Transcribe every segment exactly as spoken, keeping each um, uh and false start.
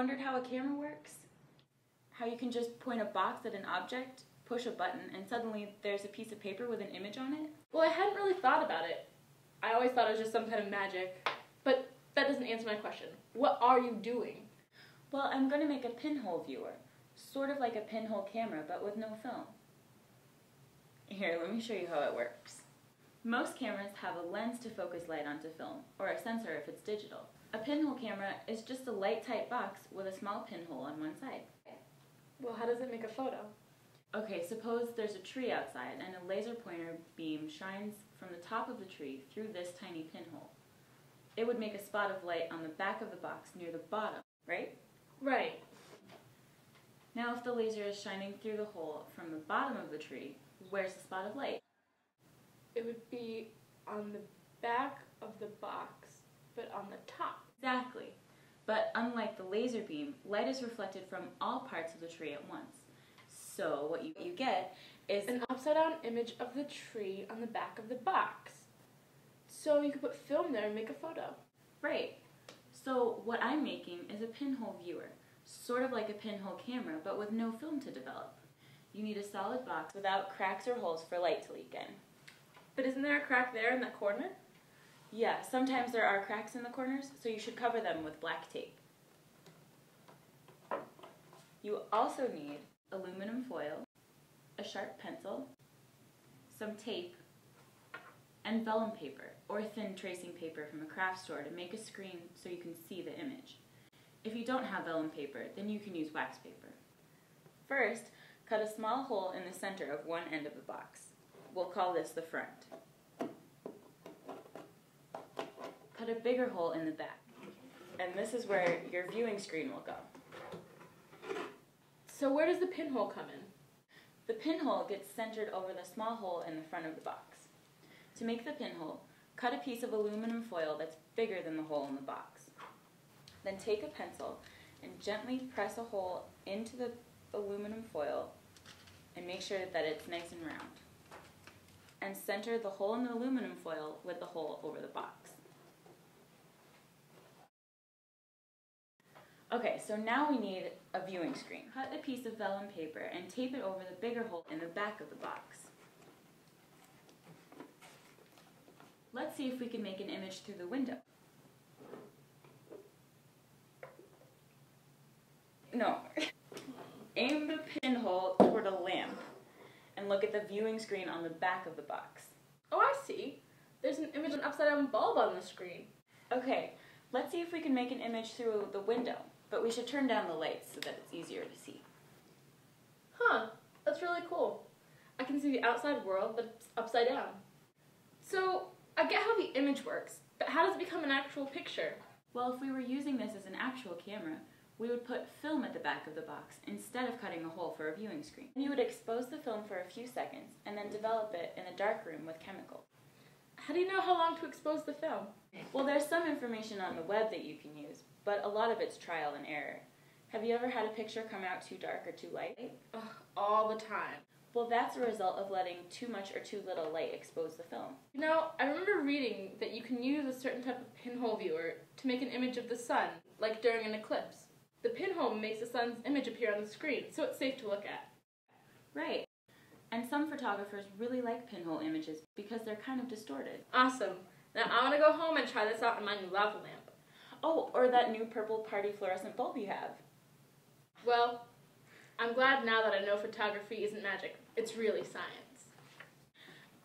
wondered how a camera works? How you can just point a box at an object, push a button, and suddenly there's a piece of paper with an image on it? Well, I hadn't really thought about it. I always thought it was just some kind of magic. But that doesn't answer my question. What are you doing? Well, I'm going to make a pinhole viewer. Sort of like a pinhole camera, but with no film. Here, let me show you how it works. Most cameras have a lens to focus light onto film, or a sensor if it's digital. A pinhole camera is just a light-tight box with a small pinhole on one side. Well, how does it make a photo? Okay, suppose there's a tree outside and a laser pointer beam shines from the top of the tree through this tiny pinhole. It would make a spot of light on the back of the box near the bottom, right? Right. Now if the laser is shining through the hole from the bottom of the tree, where's the spot of light? It would be on the back of the box, but on the top. Exactly. But unlike the laser beam, light is reflected from all parts of the tree at once. So what you, you get is an upside-down image of the tree on the back of the box. So you can put film there and make a photo. Right. So what I'm making is a pinhole viewer, sort of like a pinhole camera, but with no film to develop. You need a solid box without cracks or holes for light to leak in. But isn't there a crack there in that corner? Yeah, sometimes there are cracks in the corners, so you should cover them with black tape. You also need aluminum foil, a sharp pencil, some tape, and vellum paper, or thin tracing paper from a craft store to make a screen so you can see the image. If you don't have vellum paper, then you can use wax paper. First, cut a small hole in the center of one end of the box. We'll call this the front. Cut a bigger hole in the back, and this is where your viewing screen will go. So where does the pinhole come in? The pinhole gets centered over the small hole in the front of the box. To make the pinhole, cut a piece of aluminum foil that's bigger than the hole in the box. Then take a pencil and gently press a hole into the aluminum foil and make sure that it's nice and round. And center the hole in the aluminum foil with the hole over the box. Okay, so now we need a viewing screen. Cut a piece of vellum paper and tape it over the bigger hole in the back of the box. Let's see if we can make an image through the window. No. Aim the pinhole toward a lamp and look at the viewing screen on the back of the box. Oh, I see. There's an image of an upside-down bulb on the screen. Okay, let's see if we can make an image through the window, but we should turn down the lights so that it's easier to see. Huh, that's really cool. I can see the outside world, but it's upside down. So, I get how the image works, but how does it become an actual picture? Well, if we were using this as an actual camera, we would put film at the back of the box instead of cutting a hole for a viewing screen. And you would expose the film for a few seconds and then develop it in a dark room with chemicals. How do you know how long to expose the film? Well, there's some information on the web that you can use, but a lot of it's trial and error. Have you ever had a picture come out too dark or too light? Ugh, all the time. Well, that's a result of letting too much or too little light expose the film. You know, I remember reading that you can use a certain type of pinhole viewer to make an image of the sun, like during an eclipse. The pinhole makes the sun's image appear on the screen, so it's safe to look at. Right. And some photographers really like pinhole images because they're kind of distorted. Awesome. Now I want to go home and try this out on my new lava lamp. Oh, or that new purple party fluorescent bulb you have. Well, I'm glad now that I know photography isn't magic. It's really science.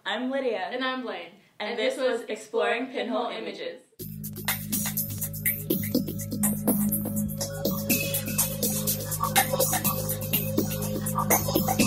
I'm Lydia. And I'm Blaine. And, and this, this was Exploring Pinhole, pinhole Images. images. Thank you.